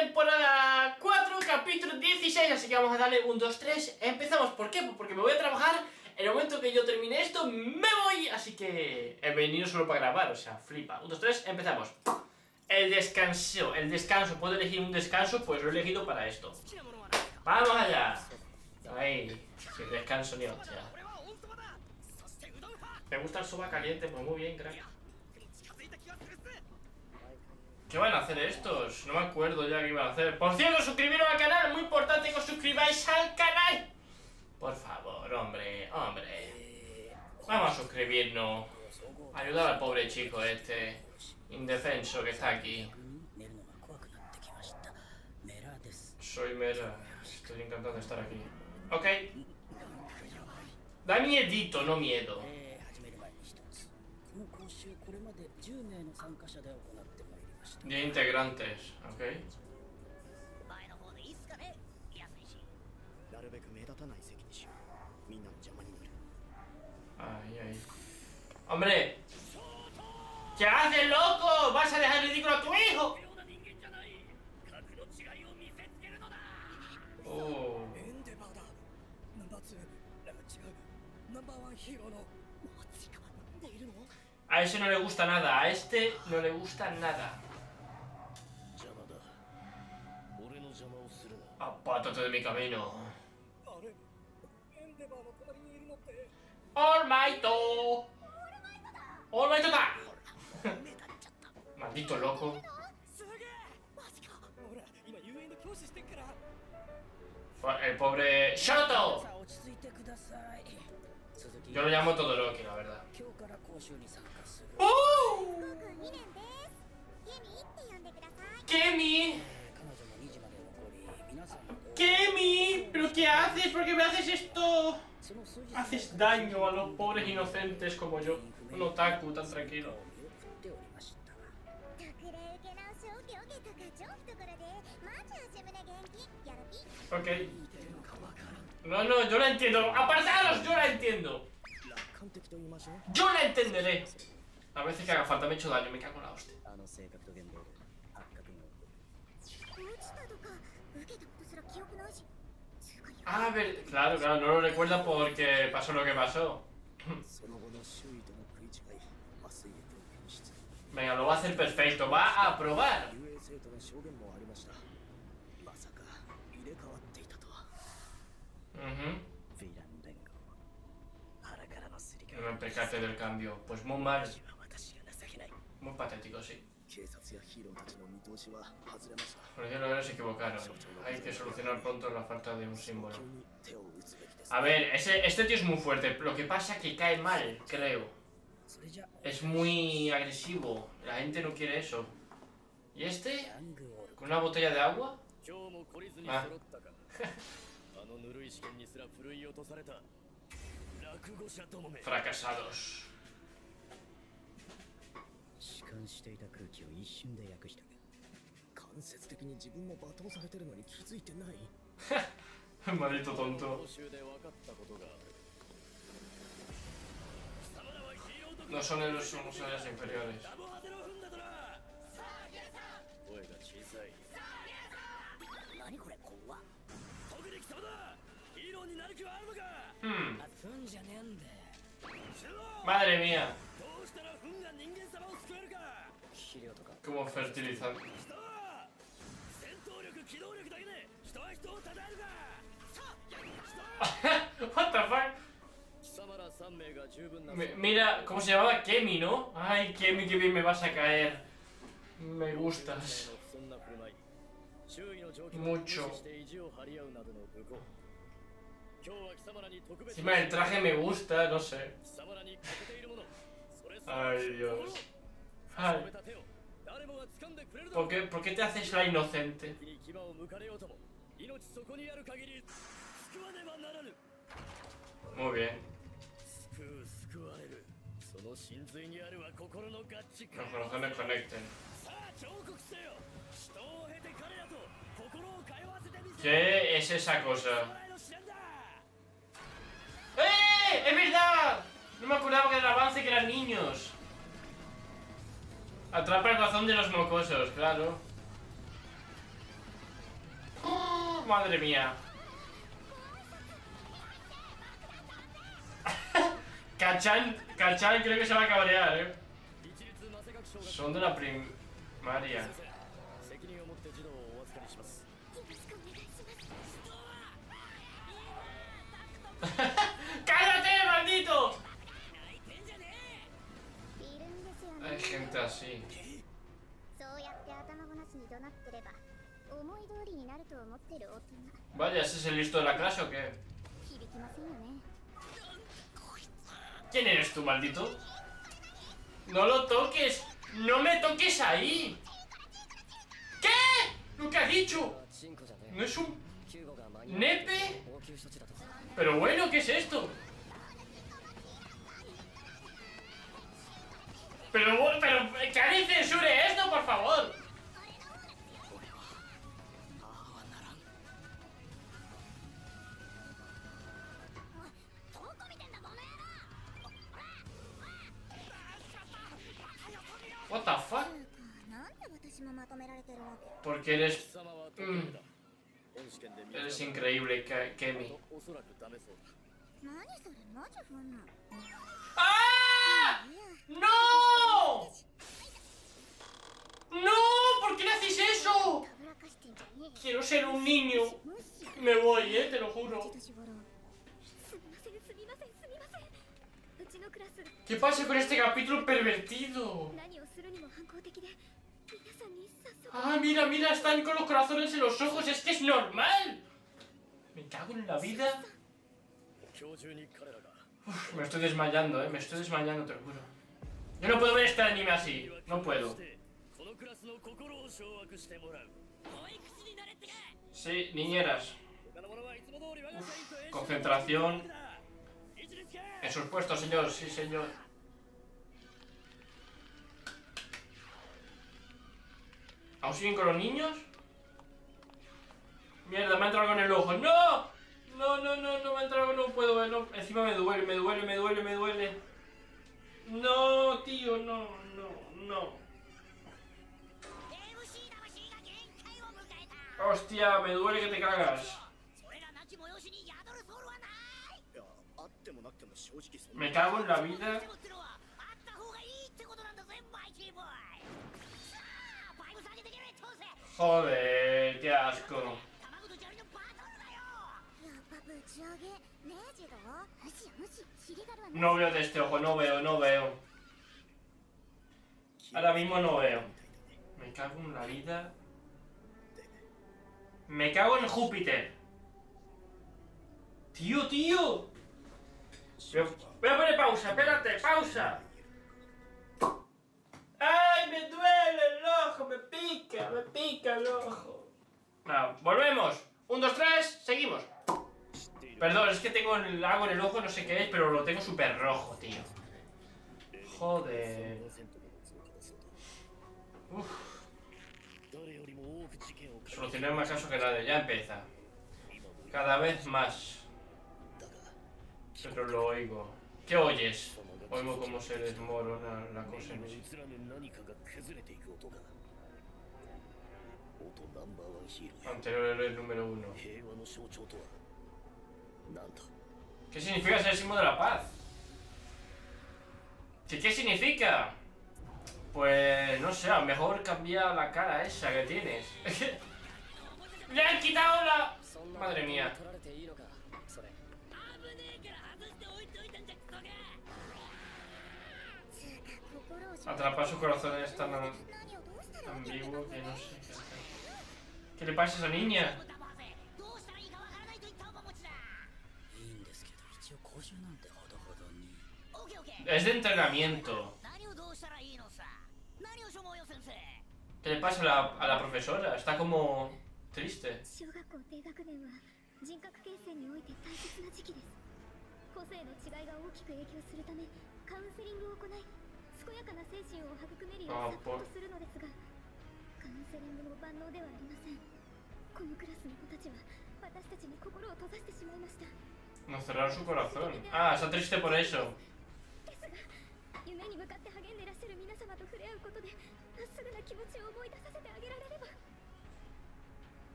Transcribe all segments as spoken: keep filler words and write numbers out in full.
temporada cuatro, capítulo dieciséis, así que vamos a darle un, dos, tres, empezamos. ¿Por qué? Porque me voy a trabajar, en el momento que yo termine esto, me voy, así que he venido solo para grabar, o sea, flipa. Un, dos, tres, empezamos. El descanso, el descanso, ¿puedo elegir un descanso? Pues lo he elegido para esto. ¡Vamos allá! Ay, sin descanso ni hostia. Me gusta el soba caliente, pues muy bien, crack. ¿Qué van a hacer estos? No me acuerdo ya qué iban a hacer. Por cierto, suscribiros al canal. Muy importante que os suscribáis al canal. Por favor, hombre, hombre. Vamos a suscribirnos. Ayudar al pobre chico este indefenso que está aquí. Soy Mera. Estoy encantado de estar aquí. Ok. Da miedito, no miedo. diez integrantes, ok. Ay, ay. ¡Hombre! ¿Qué haces, loco? ¡Vas a dejar ridículo a tu hijo! Oh. A ese no le gusta nada, a este no le gusta nada. Apártate de mi camino. All Might. All Might. Maldito loco. El pobre Shoto. Yo lo llamo Todoroki, la verdad. ¡Oh! ¡Kemi! ¡Kemi! ¿Pero qué haces? ¿Por qué me haces esto? Haces daño a los pobres inocentes como yo. Un otaku tan tranquilo. Ok. No, no, yo la entiendo. ¡Apartaros! Yo la entiendo. Yo la entenderé. A veces que haga falta, me he hecho daño, me cago en la hostia. Ah, a ver, claro, claro, no lo recuerda porque pasó lo que pasó. Venga, lo va a hacer perfecto, va a aprobar. Uh-huh. No me percaté del cambio, pues muy mal. Muy patético, sí. Por los héroes se equivocaron. Hay que solucionar pronto la falta de un símbolo. A ver, ese, este tío es muy fuerte. Lo que pasa es que cae mal, creo. Es muy agresivo. La gente no quiere eso. ¿Y este? ¿Con una botella de agua? Ah. Fracasados. Maldito tonto. No son ellos, somos áreas inferiores. Hmm. Madre mía. Como fertilizante. What the fuck? Me, mira, ¿cómo se llamaba? Kemi, ¿no? Ay, Kemi, que bien me vas a caer. Me gustas mucho. Encima el traje me gusta, no sé. Ay, Dios. Ay. ¿Por qué, ¿Por qué te haces la inocente? Muy bien. Los corazones conecten. ¿Qué es esa cosa? ¡Eh! ¡Es verdad! No me acordaba que era el avance, que eran niños. Atrapa el corazón de los mocosos, claro. Madre mía. Kachan, Kachan creo que se va a cabrear, eh. Son de la primaria. ¡Cállate, maldito! Hay gente así. Vaya, ¿ese es el listo de la clase o qué? ¿Quién eres tú, maldito? ¡No lo toques! ¡No me toques ahí! ¿Qué? ¿Lo que has dicho? ¿No es un nepe? Pero bueno, ¿qué es esto? Pero, pero, ¿qué alguien censure esto, por favor? What the fuck? Porque eres... Mm. Eres increíble, Kemi. ¡Ah! ¡No! ¡No! ¿Por qué le hacéis eso? Quiero ser un niño. Me voy, eh, te lo juro. ¿Qué pasa con este capítulo pervertido? Ah, mira, mira, están con los corazones en los ojos. Es que es normal. Me cago en la vida. Uf, me estoy desmayando, eh, me estoy desmayando, te lo juro. Yo no puedo ver este anime así, no puedo. Sí, niñeras. Uf, concentración. En sus puestos, señor, sí, señor. ¿Aún siguen con los niños? Mierda, me ha entrado con el ojo. ¡No! No, no, no, no me ha entrado, no puedo, no. Encima me duele, me duele, me duele, me duele. No, tío, no, no, no. Hostia, me duele que te cagas. Me cago en la vida. Joder, qué asco. No veo de este ojo, no veo, no veo. Ahora mismo no veo. Me cago en la vida. Me cago en Júpiter. Tío, tío. Voy a poner pausa, espérate, pausa. ¡Ay, me duele el ojo! ¡Me pica, me pica el ojo! No, volvemos. Un, dos, tres, seguimos. Perdón, es que tengo el lago en el ojo, no sé qué es, pero lo tengo súper rojo, tío. Joder. Uff. Solucionar más caso que nadie, ya empieza. Cada vez más. Pero lo oigo. ¿Qué oyes? Oigo cómo se desmorona la cosa en sí. Anterior héroe número uno. ¿Qué significa ser el símbolo de la paz? ¿Qué, ¿Qué significa? Pues no sé, a lo mejor cambia la cara esa que tienes. ¡Le han quitado la... madre mía! Atrapar su corazón es tan ambiguo que no sé qué hacer. ¿Qué le pasa a esa niña? Es de entrenamiento. ¿Qué le pasa a la, a la profesora? Está como triste. Ah, por... nos cerraron su corazón. Ah, está triste por eso.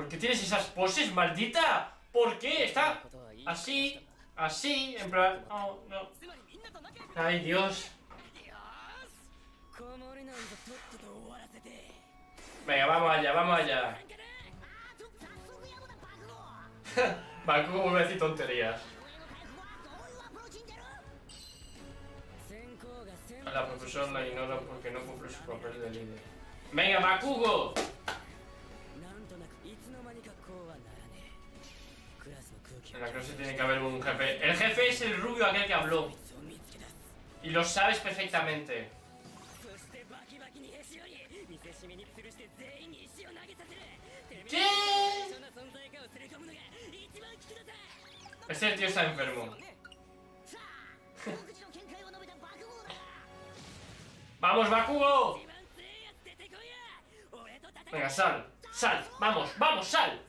¿Por qué tienes esas poses, maldita? ¿Por qué? Está así, así, en plan... Oh, no. Ay, Dios. Venga, vamos allá, vamos allá. Bakugo vuelve a decir tonterías. A la profesora la ignora porque no cumple su papel de líder. ¡Venga, Bakugo! En la clase tiene que haber un jefe. El jefe es el rubio aquel que habló. Y lo sabes perfectamente. ¿Qué? Este tío está enfermo. ¡Vamos, Bakugo! Venga, sal, sal, vamos, vamos, sal.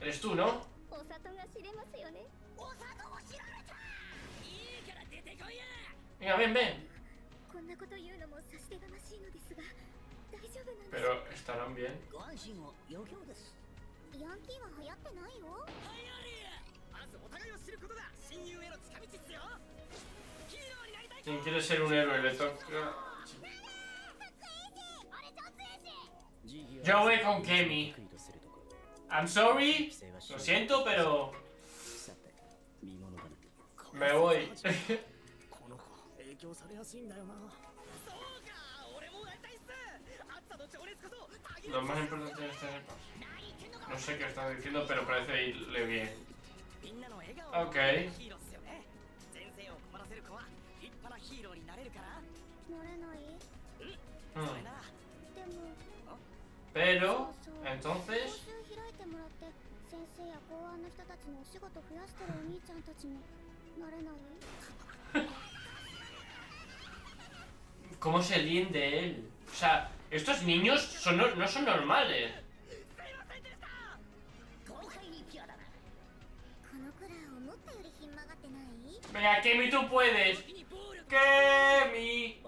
Eres tú, ¿no? Venga, ven, ven. Pero estarán bien. ¿Quién quiere ser un héroe? Le toca. Yo voy con Kemi. I'm sorry. Lo siento, pero... me voy. Lo más importante es tener paz. No sé qué estás diciendo, pero parece irle bien. Ok. Hmm. Pero, entonces... ¿Cómo se líen de él? O sea, estos niños son, no, no son normales. Venga, Kemi, tú puedes. Kemi.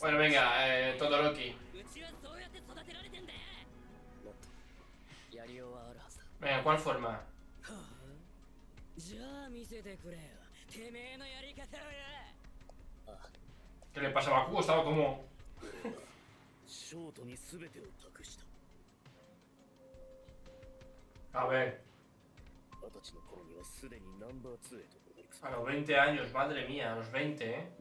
Bueno, venga, eh, Todoroki. Venga, ¿cuál forma? ¿Qué le pasa a Bakugo? Estaba como... A ver. A los veinte años, madre mía, a los veinte, ¿eh?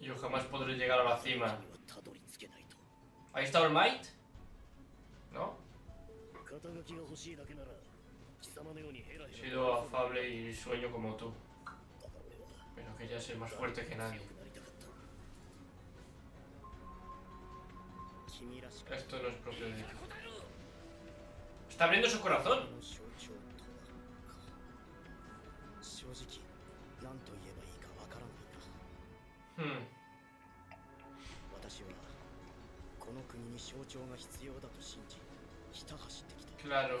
Yo jamás podré llegar a la cima. ¿Ahí está All Might? ¿No? He sido afable y sueño como tú. Pero quería ser más fuerte que nadie. Esto no es propio de él. Está abriendo su corazón. Hmm. Claro.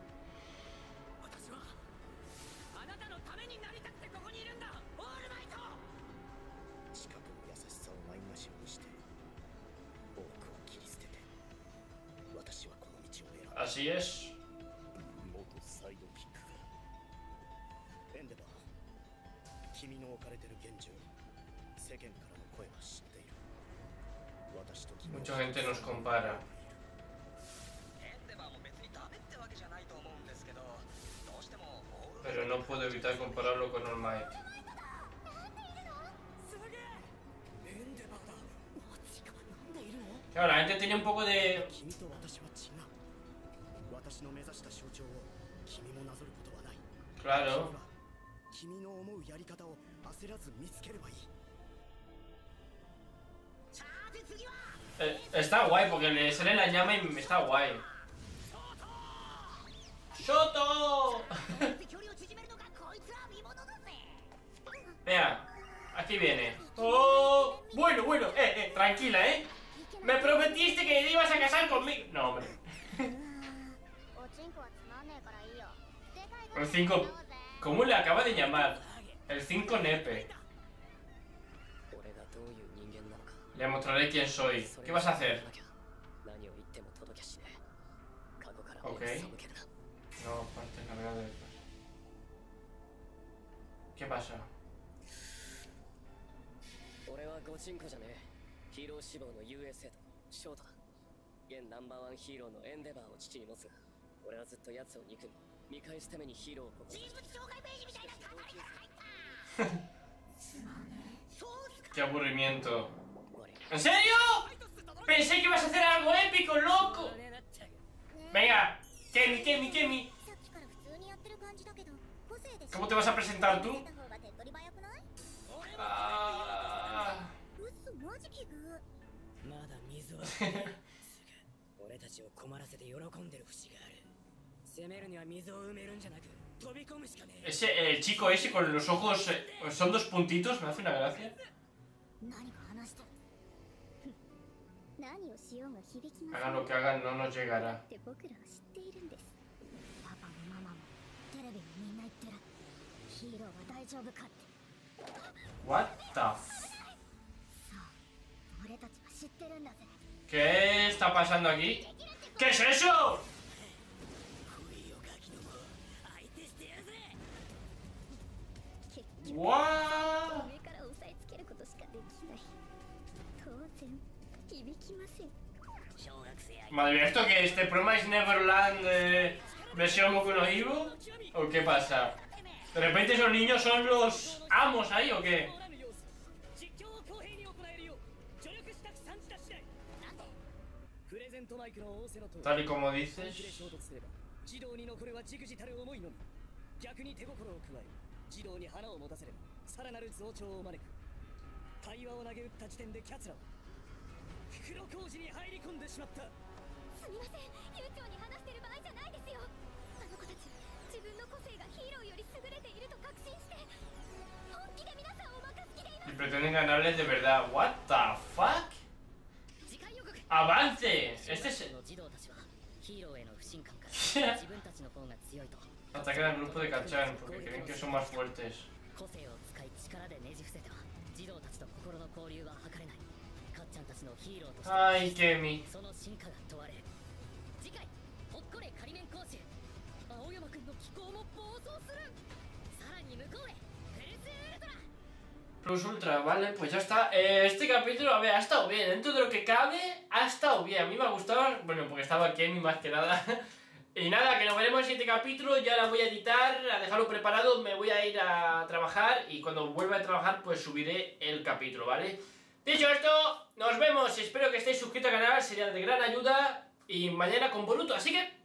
Así es. Mucha gente nos compara. Pero no puedo evitar compararlo con All Might. Claro, la gente tenía un poco de... Claro. Eh, está guay porque le sale la llama y está guay. ¡Shoto! Mira, aquí viene. ¡Oh! Bueno, bueno, eh, eh, tranquila, eh. Me prometiste que te ibas a casar conmigo. No, hombre. El cinco. ¿Cómo le acaba de llamar? El cinco nepe. Le mostraré quién soy. ¿Qué vas a hacer? Ok. No, parte cargada de después. ¿Qué pasa? ¡Qué aburrimiento! ¿En serio? Pensé que ibas a hacer algo épico, loco. Venga, Kemi, Kemi, Kemi. ¿Cómo te vas a presentar tú? Ah... Ese, el chico ese con los ojos eh, son dos puntitos, me hace una gracia. Hagan lo que hagan, no nos llegará. What the f... ¿Qué está pasando aquí? ¿Qué es eso? What? Madre mía, ¿esto qué es? ¿The Promised Neverland eh, versión Boku no Hero? ¿O qué pasa? ¿De repente esos niños son los amos ahí o qué? Tal y como dices. Y pretenden ganarles de verdad. What the fuck? ¡Avance! Este es... Atacan al grupo de Kachan porque creen que son más fuertes. Ay, Kemi. Plus Ultra, vale, pues ya está. Eh, este capítulo, a ver, ha estado bien. Dentro de lo que cabe, ha estado bien. A mí me ha gustado, bueno, porque estaba Kemi más que nada. Y nada, que nos veremos en el siguiente capítulo. Ya la voy a editar, a dejarlo preparado. Me voy a ir a trabajar y cuando vuelva a trabajar, pues subiré el capítulo, ¿vale? Dicho esto, nos vemos. Espero que estéis suscritos al canal, sería de gran ayuda. Y mañana con Boruto, así que...